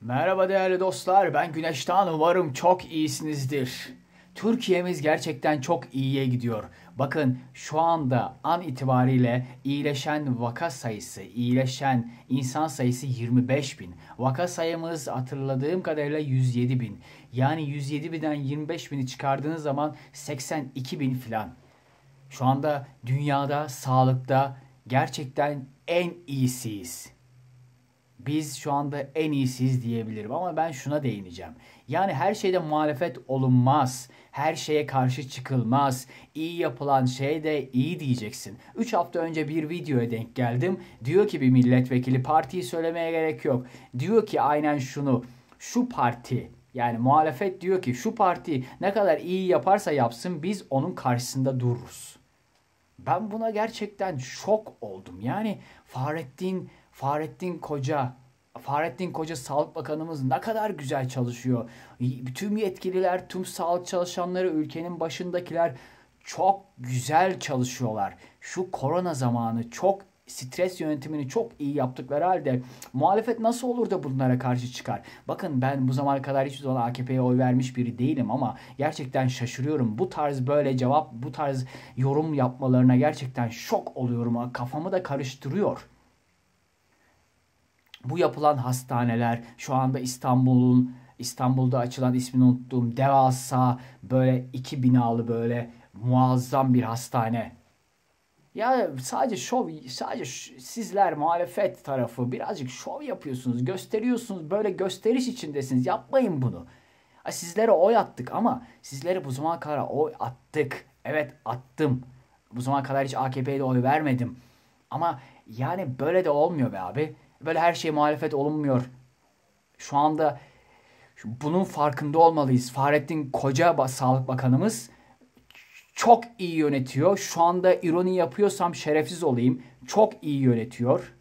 Merhaba değerli dostlar, ben Güneş Tan. Umarım çok iyisinizdir. Türkiye'miz gerçekten çok iyiye gidiyor. Bakın şu anda an itibariyle iyileşen vaka sayısı, iyileşen insan sayısı 25.000. Vaka sayımız hatırladığım kadarıyla 107.000. Yani 107.000'den 25.000'i çıkardığınız zaman 82.000 falan. Şu anda dünyada, sağlıkta gerçekten en iyisiyiz. Biz şu anda en iyisiyiz diyebilirim ama ben şuna değineceğim. Yani her şeyde muhalefet olunmaz. Her şeye karşı çıkılmaz. İyi yapılan şeye de iyi diyeceksin. 3 hafta önce bir videoya denk geldim. Diyor ki bir milletvekili, partiyi söylemeye gerek yok. Diyor ki aynen şunu, şu parti, yani muhalefet diyor ki şu parti ne kadar iyi yaparsa yapsın biz onun karşısında dururuz. Ben buna gerçekten şok oldum. Yani Fahrettin Koca Sağlık Bakanımız ne kadar güzel çalışıyor. Tüm yetkililer, tüm sağlık çalışanları, ülkenin başındakiler çok güzel çalışıyorlar. Şu korona zamanı çok stres yönetimini çok iyi yaptıkları halde muhalefet nasıl olur da bunlara karşı çıkar? Bakın ben bu zamana kadar hiçbir zaman AKP'ye oy vermiş biri değilim ama gerçekten şaşırıyorum. Bu tarz böyle cevap, bu tarz yorum yapmalarına gerçekten şok oluyorum. Kafamı da karıştırıyor. Bu yapılan hastaneler, şu anda İstanbul'da açılan, ismini unuttuğum devasa böyle 2 binalı böyle muazzam bir hastane. Ya sadece şov, sizler muhalefet tarafı birazcık şov yapıyorsunuz, gösteriyorsunuz, böyle gösteriş içindesiniz. Yapmayın bunu. Sizlere oy attık ama sizlere bu zamana kadar oy attık. Evet, attım. Bu zamana kadar hiç AKP'ye de oy vermedim. Ama yani böyle de olmuyor be abi. Böyle her şey muhalefet olunmuyor. Şu anda bunun farkında olmalıyız. Fahrettin Koca Sağlık Bakanımız çok iyi yönetiyor. Şu anda ironi yapıyorsam şerefsiz olayım. Çok iyi yönetiyor.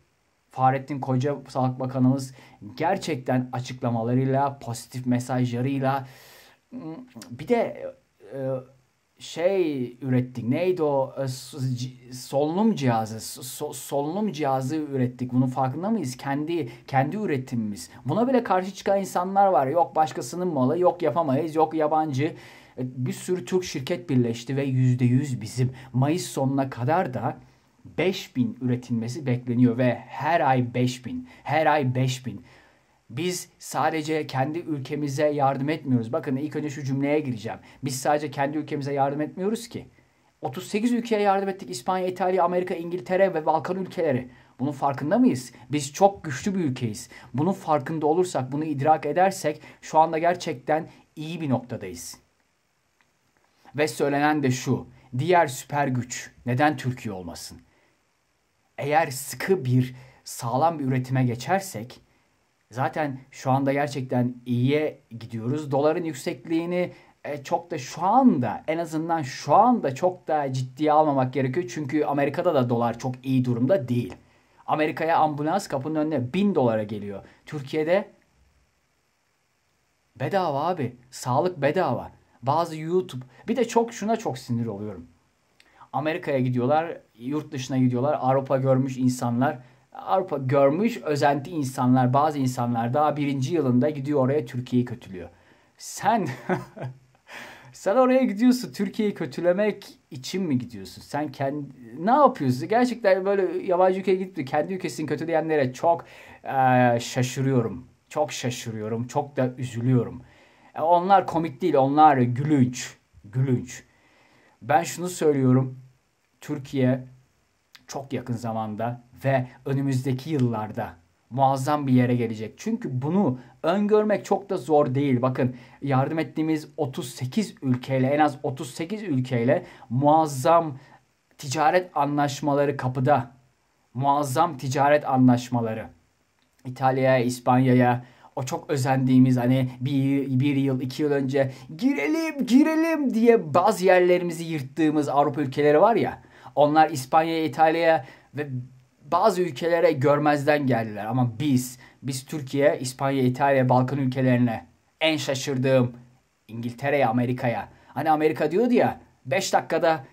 Fahrettin Koca Sağlık Bakanımız gerçekten açıklamalarıyla, pozitif mesajlarıyla bir de ürettik. Neydi o? Solunum cihazı ürettik. Bunun farkında mıyız? Kendi üretimimiz. Buna bile karşı çıkan insanlar var. Yok başkasının malı, yok yapamayız, yok yabancı. Bir sürü Türk şirket birleşti ve %100 bizim. Mayıs sonuna kadar da 5.000 üretilmesi bekleniyor ve her ay 5.000. Her ay 5.000. Biz sadece kendi ülkemize yardım etmiyoruz. Bakın ilk önce şu cümleye gireceğim. Biz sadece kendi ülkemize yardım etmiyoruz ki. 38 ülkeye yardım ettik. İspanya, İtalya, Amerika, İngiltere ve Balkan ülkeleri. Bunun farkında mıyız? Biz çok güçlü bir ülkeyiz. Bunun farkında olursak, bunu idrak edersek şu anda gerçekten iyi bir noktadayız. Ve söylenen de şu. Diğer süper güç neden Türkiye olmasın? Eğer sıkı bir, sağlam bir üretime geçersek zaten şu anda gerçekten iyiye gidiyoruz. Doların yüksekliğini çok da şu anda, en azından şu anda çok da ciddiye almamak gerekiyor. Çünkü Amerika'da da dolar çok iyi durumda değil. Amerika'ya ambulans kapının önüne $1000 geliyor. Türkiye'de bedava abi. Sağlık bedava. Bazı YouTube. Bir de şuna çok sinir oluyorum. Amerika'ya gidiyorlar, yurt dışına gidiyorlar. Avrupa görmüş insanlar. Avrupa görmüş özenti insanlar, bazı insanlar daha 1. yılında gidiyor oraya, Türkiye'yi kötülüyor. Sen oraya gidiyorsun, Türkiye'yi kötülemek için mi gidiyorsun? Sen ne yapıyorsun? Gerçekten böyle yabancı ülkeye gidip kendi ülkesini kötüleyenlere çok şaşırıyorum. Çok şaşırıyorum, çok da üzülüyorum. Onlar komik değil, onlar gülünç. Gülünç. Ben şunu söylüyorum, Türkiye çok yakın zamanda ve önümüzdeki yıllarda muazzam bir yere gelecek. Çünkü bunu öngörmek çok da zor değil. Bakın yardım ettiğimiz 38 ülkeyle, en az 38 ülkeyle muazzam ticaret anlaşmaları kapıda. Muazzam ticaret anlaşmaları. İtalya'ya, İspanya'ya, o çok özendiğimiz hani bir yıl, 2 yıl önce girelim diye bazı yerlerimizi yırttığımız Avrupa ülkeleri var ya. Onlar İspanya'ya, İtalya'ya ve bazı ülkelere görmezden geldiler. Ama biz Türkiye, İspanya, İtalya, Balkan ülkelerine, en şaşırdığım İngiltere'ye, Amerika'ya. Hani Amerika diyordu ya, 5 dakikada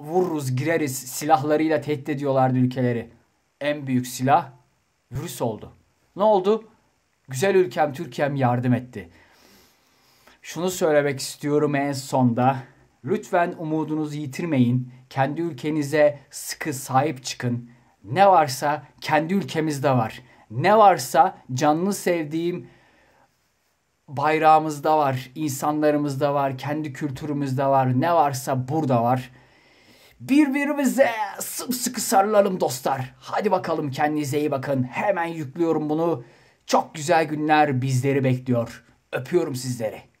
vururuz, gireriz, silahlarıyla tehdit ediyorlardı ülkeleri. En büyük silah virüs oldu. Ne oldu? Güzel ülkem Türkiye'm yardım etti. Şunu söylemek istiyorum en sonda. Lütfen umudunuzu yitirmeyin. Kendi ülkenize sıkı sahip çıkın. Ne varsa kendi ülkemizde var. Ne varsa canını sevdiğim bayrağımızda var, insanlarımızda var, kendi kültürümüzde var. Ne varsa burada var. Birbirimize sımsıkı sarılalım dostlar. Hadi bakalım, kendinize iyi bakın. Hemen yüklüyorum bunu. Çok güzel günler bizleri bekliyor. Öpüyorum sizleri.